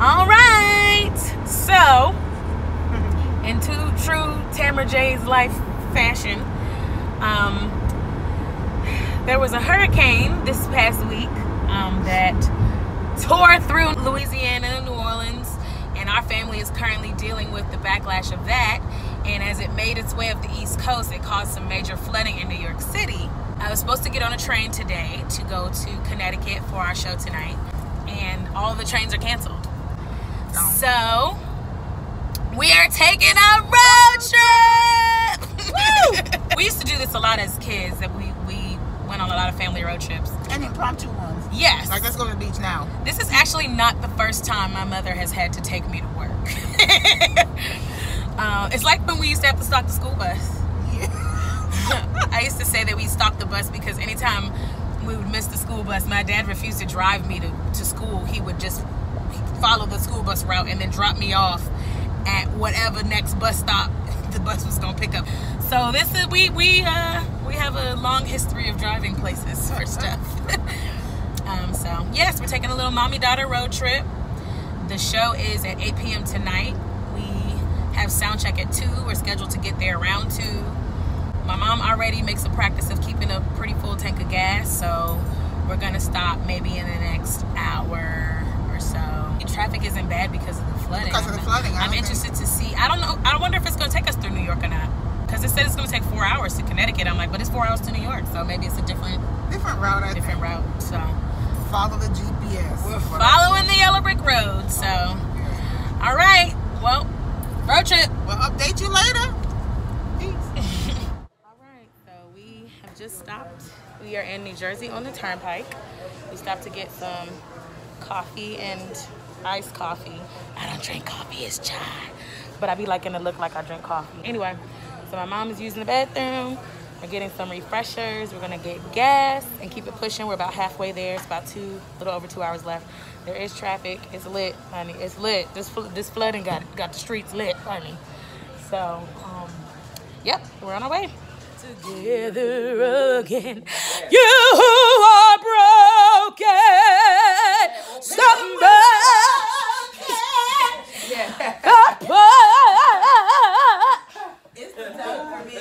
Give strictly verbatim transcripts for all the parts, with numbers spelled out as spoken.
All right. So, in two true Tamara J's life fashion, um, there was a hurricane this past week um, that tore through Louisiana, New Orleans, and our family is currently dealing with the backlash of that. And as it made its way up the East Coast, it caused some major flooding in New York City. I was supposed to get on a train today to go to Connecticut for our show tonight, and all the trains are canceled. So we are taking a road trip. Woo! We used to do this a lot as kids, that we we went on a lot of family road trips and impromptu ones. Yes, like let's go to the beach now. This is actually not the first time my mother has had to take me to work. Uh, it's like when we used to have to stalk the school bus. Yeah. I used to say that we stalked the bus because anytime we would miss the school bus, my dad refused to drive me to, to school. He would just follow the school bus route and then drop me off at whatever next bus stop the bus was gonna pick up. So this is we we uh, we have a long history of driving places for stuff. um, so yes, we're taking a little mommy-daughter road trip. The show is at eight p m tonight. Have sound check at two. We're scheduled to get there around two. My mom already makes a practice of keeping a pretty full tank of gas, so we're gonna stop maybe in the next hour or so. Traffic isn't bad because of the flooding. Because of the flooding, I'm interested to see. I don't know. I wonder if it's gonna take us through New York or not. Because it said it's gonna take four hours to Connecticut. I'm like, but it's four hours to New York, so maybe it's a different different route. I different think. route. So follow the G P S. We're following the yellow brick road. So, all right. Well. Road trip. We'll update you later. Peace. All right, so we have just stopped. We are in New Jersey on the Turnpike. We stopped to get some coffee and iced coffee. I don't drink coffee, it's chai. But I be liking to look like I drink coffee. Anyway, so my mom is using the bathroom. We're getting some refreshers. We're gonna get gas and keep it pushing. We're about halfway there. It's about two, a little over two hours left. There is traffic. It's lit, honey. It's lit. This this flooding got got the streets lit, honey. So, um, yep, we're on our way. Together again, you who are broken, somebody. It's the time for me.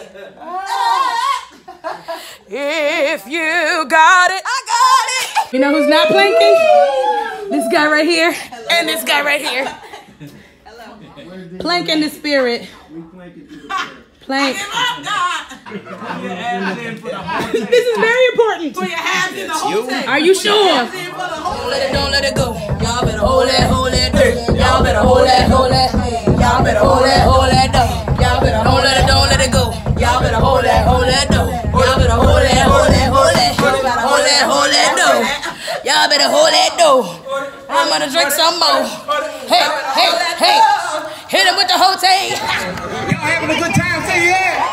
If you got it, I got it. You know who's not planking? This guy right here. Hello. And this guy right here. Hello. Plank in the spirit. We plank in the spirit. Plank. This is very important. Put your hands in the whole tank. Are you sure? Don't let it, don't let it go. Y'all better hold that, hold that down. Y'all better hold that, hold that. Y'all better hold that, hold that down. Y'all better don't let it, don't let it go. Y'all better hold that, hold that down. Y'all better hold that, hold that, hold that. Y'all better hold that, hold that down. Y'all better hold that down. I'm gonna drink some more. Hey, hey, hey. Hit him with the whole tank. Y'all having a good time? Say yeah.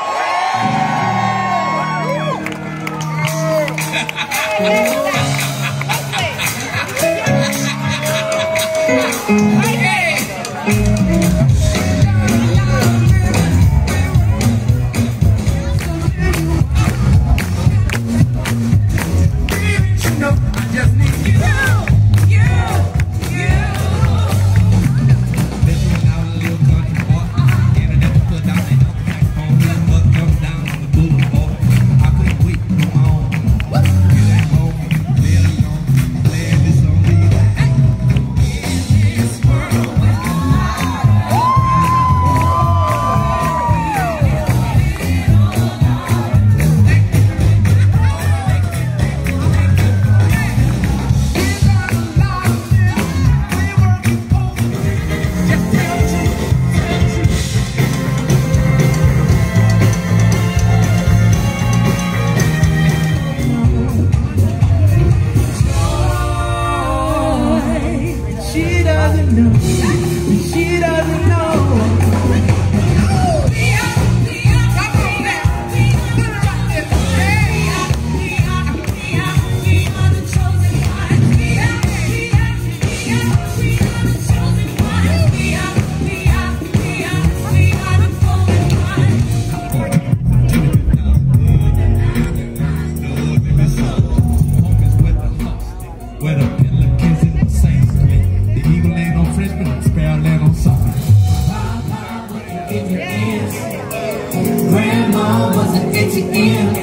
and A T M,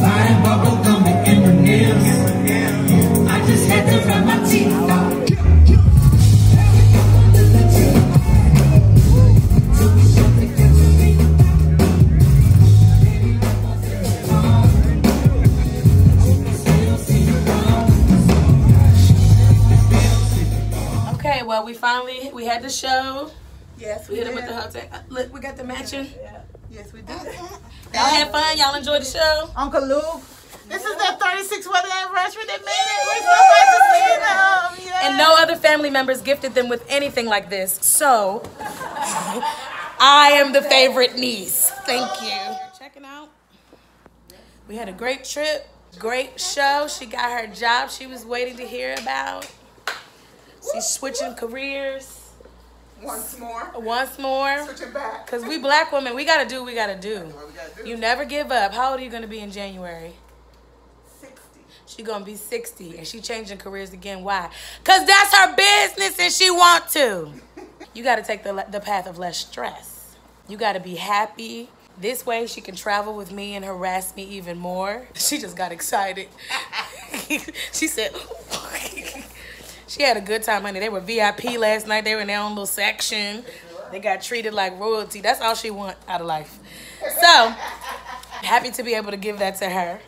buying bubble gum and M and M's. I just had to rub my teeth out. Well, we finally we had the show. Yes, we, we hit him with the hug tag. Look, we got the matching. Yeah. Yes, we did. Y'all had fun. Y'all enjoyed the show. Uncle Luke. This is their thirty-sixth wedding anniversary. They made it. We're so glad to see them. Yeah. And no other family members gifted them with anything like this. So I am the favorite niece. Thank you. You're checking out. We had a great trip. Great show. She got her job she was waiting to hear about. She's switching careers. Once more. Once more. Switching back. Because we black women, we got to do what we got to do. You never give up. How old are you going to be in January? sixty. She's going to be sixty, and she's changing careers again. Why? Because that's her business, and she want to. You got to take the, the path of less stress. You got to be happy. This way, she can travel with me and harass me even more. She just got excited. She said... She had a good time, honey. They were V I P last night. They were in their own little section. They got treated like royalty. That's all she want out of life. So, happy to be able to give that to her.